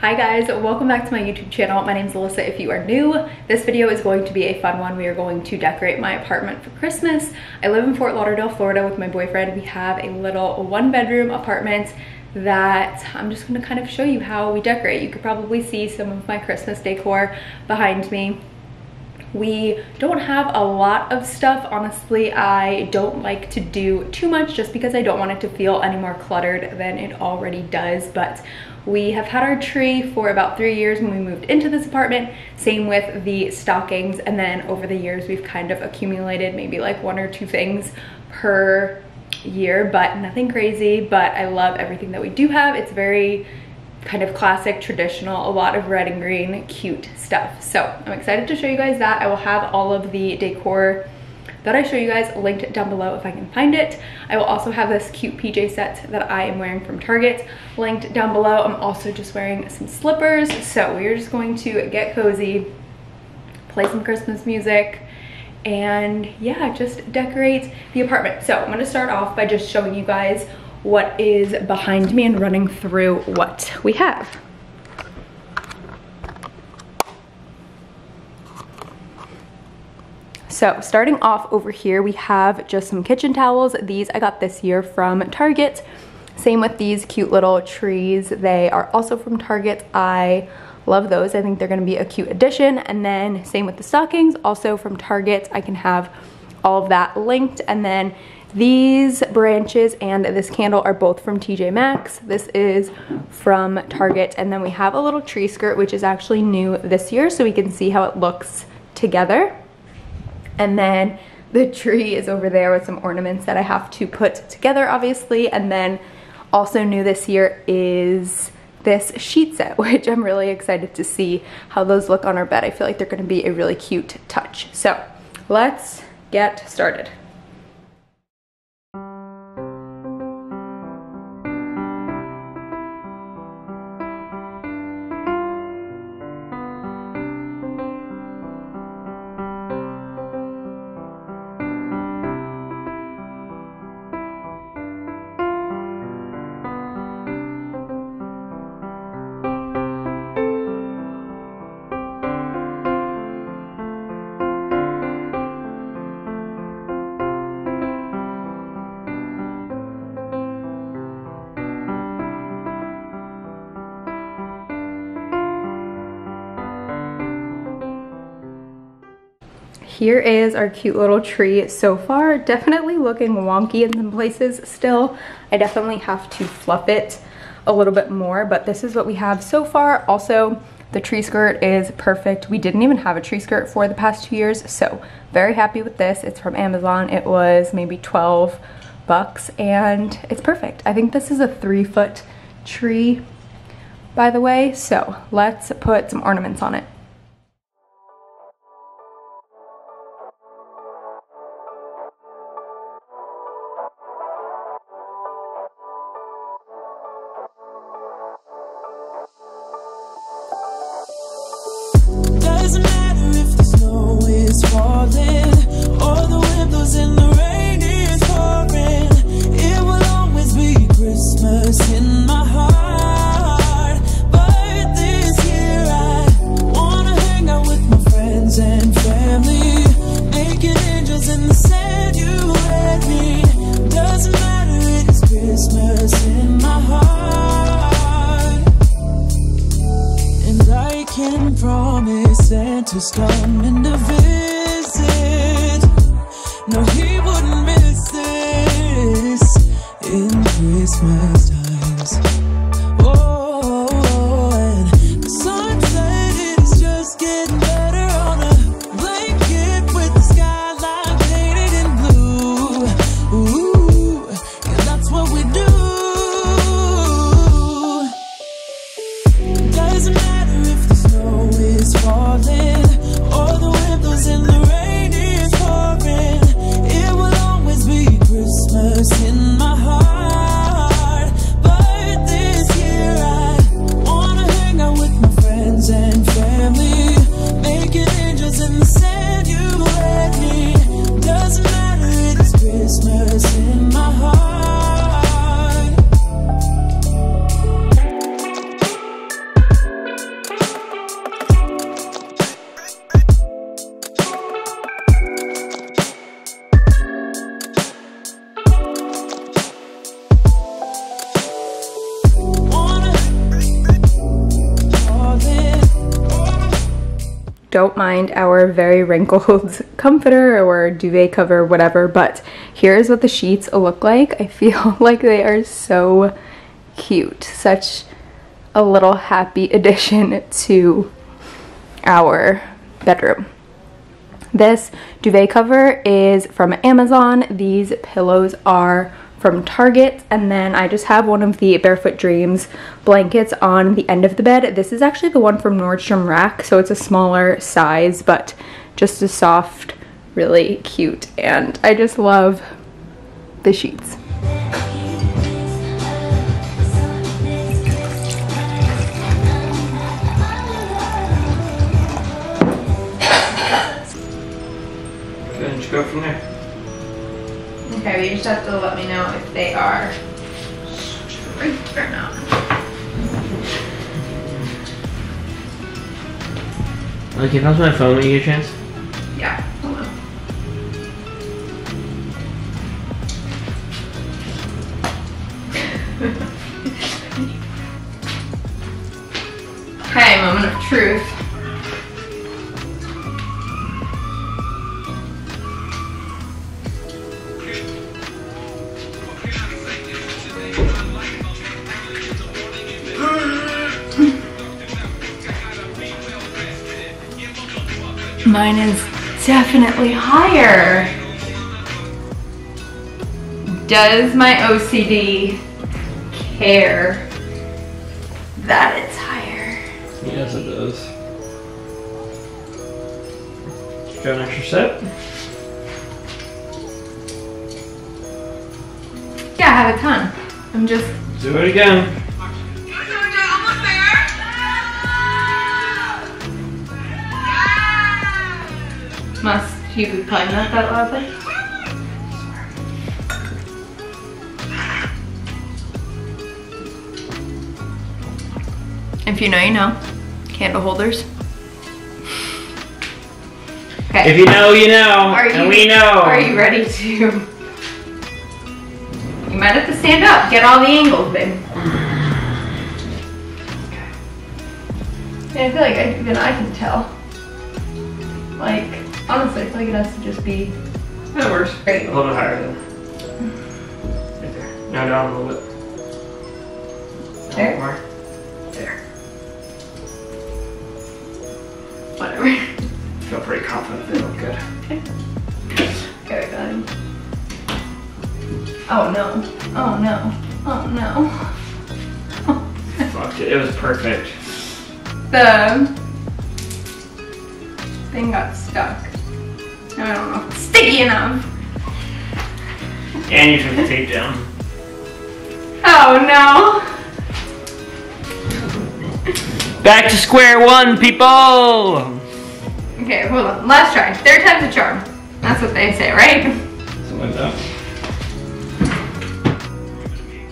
Hi guys, welcome back to my YouTube channel. My name is Alyssa. If you are new, this video is going to be a fun one. We are going to decorate my apartment for Christmas. I live in Fort Lauderdale, Florida with my boyfriend. We have a little one-bedroom apartment that I'm just going to kind of show you how we decorate. You could probably see some of my Christmas decor behind me. We don't have a lot of stuff. Honestly, I don't like to do too much just because I don't want it to feel any more cluttered than it already does. But we have had our tree for about 3 years when we moved into this apartment, same with the stockings, and then over the years we've kind of accumulated maybe like 1 or 2 things per year, but nothing crazy. But I love everything that we do have. It's very kind of classic, traditional, a lot of red and green, cute stuff. So I'm excited to show you guys that. I will have all of the decor that I show you guys linked down below if I can find it. I will also have this cute PJ set that I am wearing from Target linked down below. I'm also just wearing some slippers. So we're just going to get cozy, play some Christmas music, and yeah, just decorate the apartment. So I'm going to start off by just showing you guys what is behind me and running through what we have. So starting off over here, we have just some kitchen towels. These I got this year from Target. Same with these cute little trees. They are also from Target. I love those. I think they're going to be a cute addition. And then same with the stockings, also from Target. I can have all of that linked. And then these branches and this candle are both from TJ Maxx. This is from Target. And then we have a little tree skirt, which is actually new this year, so we can see how it looks together. And then the tree is over there with some ornaments that I have to put together, obviously. And then also new this year is this sheet set, which I'm really excited to see how those look on our bed. I feel like they're going to be a really cute touch. So let's get started. Here is our cute little tree so far. Definitely looking wonky in some places still. I definitely have to fluff it a little bit more, but this is what we have so far. Also, the tree skirt is perfect. We didn't even have a tree skirt for the past 2 years, so very happy with this. It's from Amazon. It was maybe 12 bucks, and it's perfect. I think this is a 3-foot tree, by the way, so let's put some ornaments on it. Santa's coming to visit. No, he wouldn't miss this in Christmas times. Oh, and the sunset is just getting better on a blanket with the skyline painted in blue. Ooh, yeah, that's what we do. Doesn't matter if the snow is falling. Don't mind our very wrinkled comforter or duvet cover, whatever, but here's what the sheets look like. I feel like they are so cute. Such a little happy addition to our bedroom. This duvet cover is from Amazon. These pillows are from Target, and then I just have one of the Barefoot Dreams blankets on the end of the bed. This is actually the one from Nordstrom Rack, so it's a smaller size, but just as soft, really cute, and I just love the sheets. Okay, just go from there. Okay, you just have to let me know if they are straight or not. Like, if I was my phone, will you get a chance? Yeah, hold on. Okay, moment of truth. Mine is definitely higher. Does my OCD care that it's higher? Yes, it does. You got an extra set? Yeah, I have a ton. I'm just... Do it again. Must you be playing that loudly? If you know, you know. Candle holders. Okay. If you know, you know. And we know. Are you ready to? You might have to stand up. Get all the angles, babe. Okay. I feel like even I can tell. Like. Honestly, I feel like it has to just be... That works. Great. A little higher then. Right there. Now down a little bit. There. More. There. Whatever. I feel pretty confident they look good. Okay. Okay, I got him. Oh no. Oh no. Oh no. Fuck it. It was perfect. The thing got stuck. I don't know. Sticky enough. And you took the tape down. Oh no. Back to square one, people. Okay, hold on. Last try. Third time's a charm. That's what they say, right? Something like that.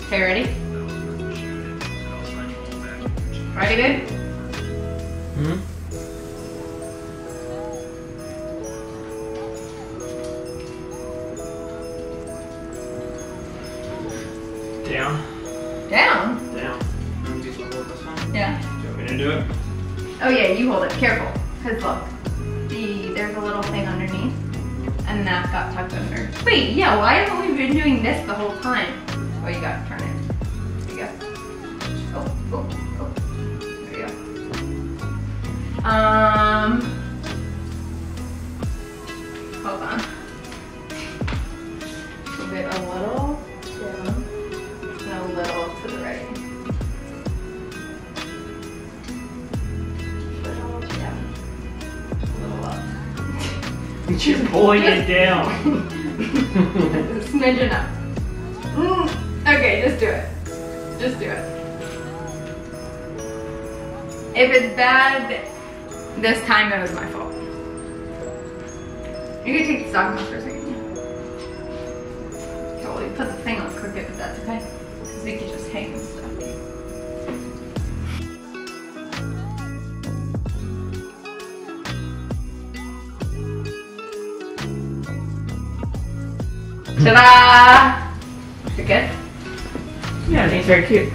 Okay, ready? Ready, babe? Mm-hmm. Down. Down? Down. Yeah. Do you want me to do it? Oh yeah, you hold it. Careful. Because look, there's a little thing underneath. And that got tucked under. Wait, yeah, why haven't we been doing this the whole time? Oh, you gotta turn it. There you go. Oh, oh, oh. There you go. Hold on. Move it a little. You're pulling it down. Smidgen up. Okay, just do it. Just do it. If it's bad this time, it was my fault. You can take the sock off for a second. Okay, well, you put the thing on Cricut, but that's okay. Because we can just hang this stuff. Ta-da! Is it good? Yeah, I think it's very cute.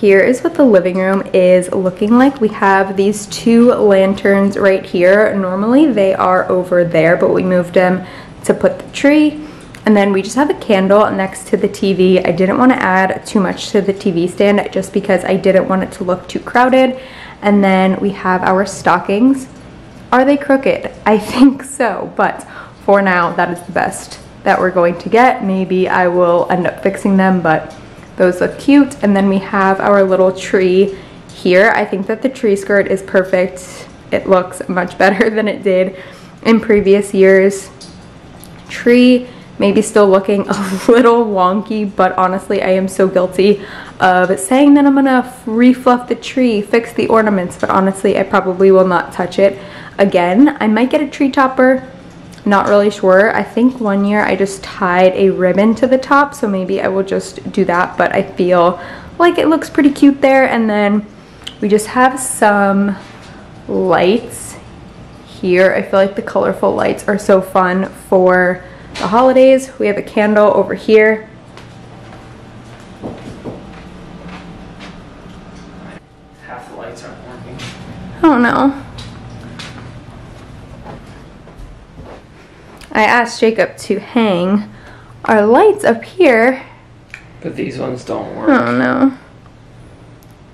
Here is what the living room is looking like. We have these two lanterns right here. Normally they are over there, but we moved them to put the tree. And then we just have a candle next to the TV. I didn't want to add too much to the TV stand just because I didn't want it to look too crowded. And then we have our stockings. Are they crooked? I think so, but for now, that is the best that we're going to get. Maybe I will end up fixing them, but those look cute. And then we have our little tree here. I think that the tree skirt is perfect. It looks much better than it did in previous years. Tree maybe still looking a little wonky, but honestly, I am so guilty of saying that I'm gonna refluff the tree, fix the ornaments, but honestly, I probably will not touch it again. I might get a tree topper. Not really sure. I think one year I just tied a ribbon to the top, so maybe I will just do that, but I feel like it looks pretty cute there. And then we just have some lights here. I feel like the colorful lights are so fun for the holidays. We have a candle over here. Half the lights aren't working. I don't know. I asked Jacob to hang our lights up here. But these ones don't work. Oh no.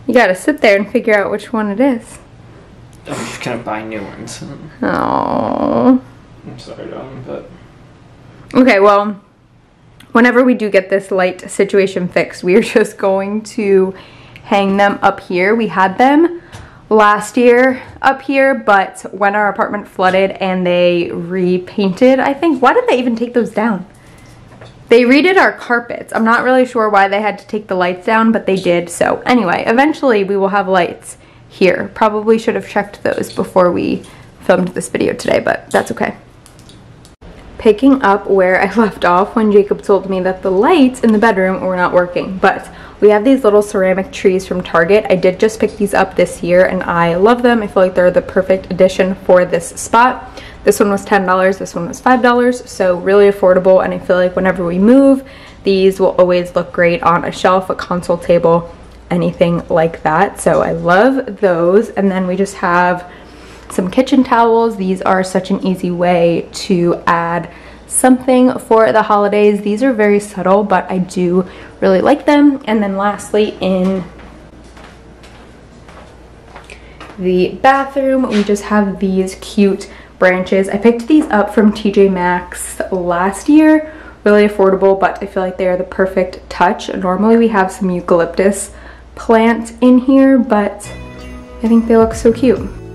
You gotta sit there and figure out which one it is. I'm just gonna buy new ones. Oh. I'm sorry, Dawn, but... Okay, well, whenever we do get this light situation fixed, we are just going to hang them up here. We had them last year up here, but when our apartment flooded and they repainted, I think, why did they even take those down? They redid our carpets. I'm not really sure why they had to take the lights down, but they did. So anyway, eventually we will have lights here. Probably should have checked those before we filmed this video today, but that's okay. Picking up where I left off when Jacob told me that the lights in the bedroom were not working, but we have these little ceramic trees from Target. I did just pick these up this year and I love them. I feel like they're the perfect addition for this spot. This one was $10, this one was $5, so really affordable, and I feel like whenever we move, these will always look great on a shelf, a console table, anything like that. So I love those. And then we just have some kitchen towels. These are such an easy way to add something for the holidays. These are very subtle, but I do really like them. And then lastly, in the bathroom, we just have these cute branches. I picked these up from TJ Maxx last year. Really affordable, but I feel like they are the perfect touch. Normally we have some eucalyptus plants in here, but I think they look so cute.